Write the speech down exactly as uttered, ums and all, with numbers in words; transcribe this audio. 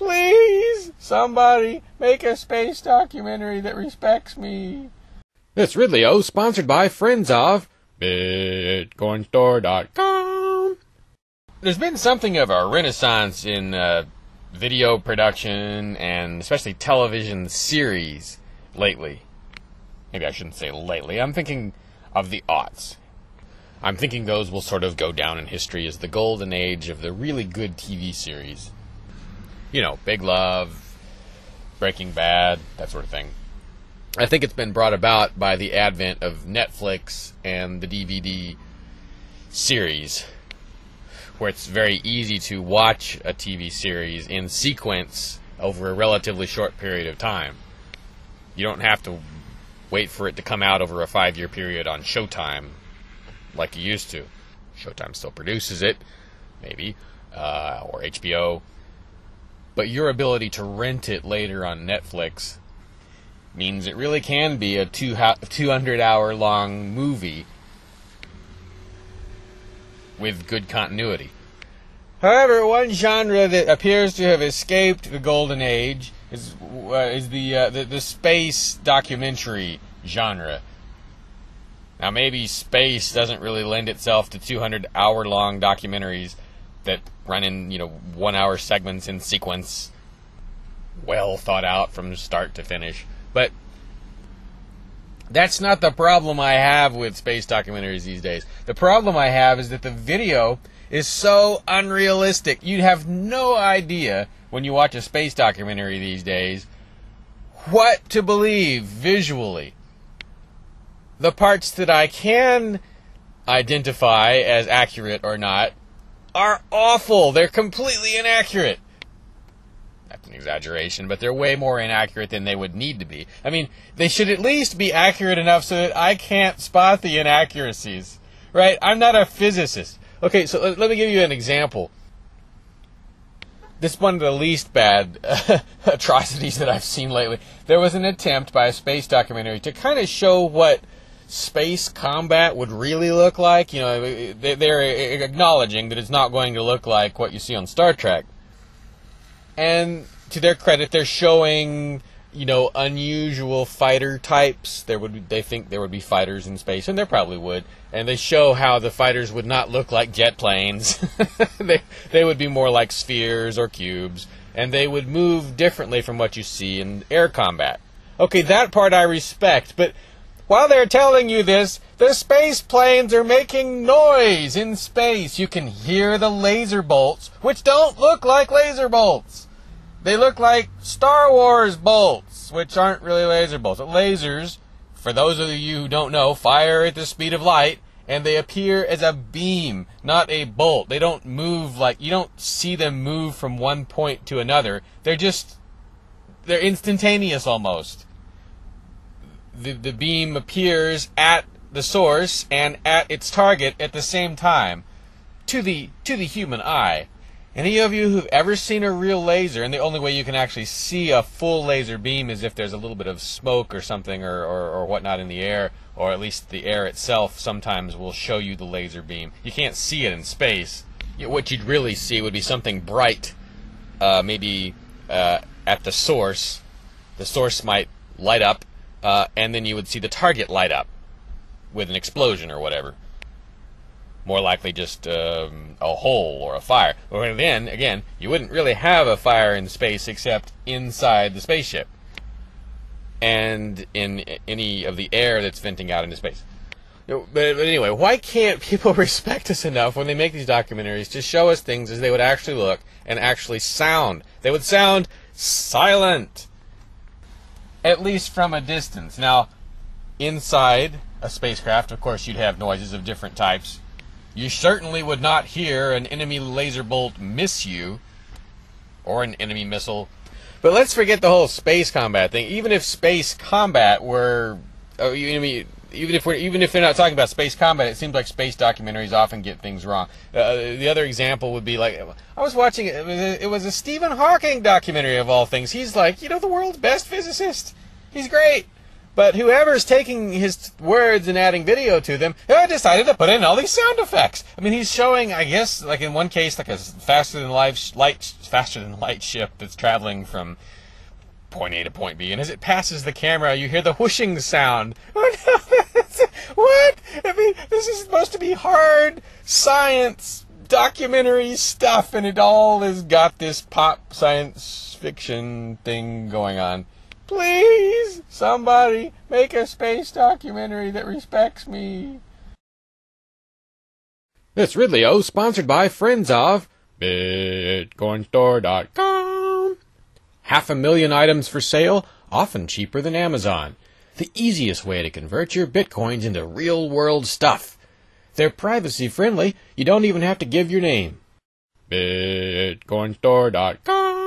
Please, somebody, make a space documentary that respects me. This Ridley-O, sponsored by friends of Bitcoin Store dot com. There's been something of a renaissance in uh, video production and especially television series lately. Maybe I shouldn't say lately. I'm thinking of the aughts. I'm thinking those will sort of go down in history as the golden age of the really good T V series. You know, Big Love, Breaking Bad, that sort of thing. I think it's been brought about by the advent of Netflix and the D V D series, where it's very easy to watch a T V series in sequence over a relatively short period of time. You don't have to wait for it to come out over a five-year period on Showtime like you used to. Showtime still produces it, maybe, uh, or H B O. But your ability to rent it later on Netflix means it really can be a two hundred hour long movie with good continuity. However, one genre that appears to have escaped the golden age is uh, is the, uh, the the space documentary genre. Now, maybe space doesn't really lend itself to two hundred hour long documentaries that run in, you know, one hour segments in sequence, well thought out from start to finish. But that's not the problem I have with space documentaries these days. The problem I have is that the video is so unrealistic. You'd have no idea when you watch a space documentary these days what to believe visually. The parts that I can identify as accurate or not are awful. They're completely inaccurate. That's an exaggeration, but they're way more inaccurate than they would need to be. I mean, they should at least be accurate enough so that I can't spot the inaccuracies, right? I'm not a physicist. Okay, so let me give you an example. This is one of the least bad uh, atrocities that I've seen lately. There was an attempt by a space documentary to kind of show what space combat would really look like. You know, they're acknowledging that it's not going to look like what you see on Star Trek. And to their credit, they're showing, you know, unusual fighter types. There would be, they think there would be fighters in space, and there probably would. And they show how the fighters would not look like jet planes. they, they would be more like spheres or cubes, and they would move differently from what you see in air combat. Okay, that part I respect, but while they're telling you this, the space planes are making noise in space. You can hear the laser bolts, which don't look like laser bolts. They look like Star Wars bolts, which aren't really laser bolts. Lasers, for those of you who don't know, fire at the speed of light, and they appear as a beam, not a bolt. They don't move like, you don't see them move from one point to another. They're just, they're instantaneous almost. The, the beam appears at the source and at its target at the same time to the to the human eye. Any of you who've ever seen a real laser, and the only way you can actually see a full laser beam is if there's a little bit of smoke or something or, or, or whatnot in the air, or at least the air itself sometimes will show you the laser beam. You can't see it in space. What you'd really see would be something bright, uh, maybe uh, at the source. The source might light up, uh, and then you would see the target light up with an explosion or whatever. More likely just um, a hole or a fire. Well, then, again, you wouldn't really have a fire in space except inside the spaceship and in any of the air that's venting out into space. But, but anyway, why can't people respect us enough when they make these documentaries to show us things as they would actually look and actually sound? They would sound silent, at least from a distance. Now, inside a spacecraft, of course, you'd have noises of different types. You certainly would not hear an enemy laser bolt miss you, or an enemy missile. But let's forget the whole space combat thing. Even if space combat were, oh, you mean, even if we're, even if they're not talking about space combat, it seems like space documentaries often get things wrong. Uh, the other example would be like I was watching it was, a, it was a Stephen Hawking documentary of all things. He's like, you know, the world's best physicist. He's great. But whoever's taking his words and adding video to them, I decided to put in all these sound effects. I mean, he's showing, I guess, like in one case, like a faster than light, light faster than light ship that's traveling from point A to point B, and as it passes the camera, you hear the whooshing sound. What? I mean, this is supposed to be hard science documentary stuff, and it all has got this pop science fiction thing going on. Please, somebody, make a space documentary that respects me. This Ridley-O, sponsored by friends of Bitcoin Store dot com. Half a million items for sale, often cheaper than Amazon. The easiest way to convert your Bitcoins into real-world stuff. They're privacy-friendly. You don't even have to give your name. Bitcoin Store dot com.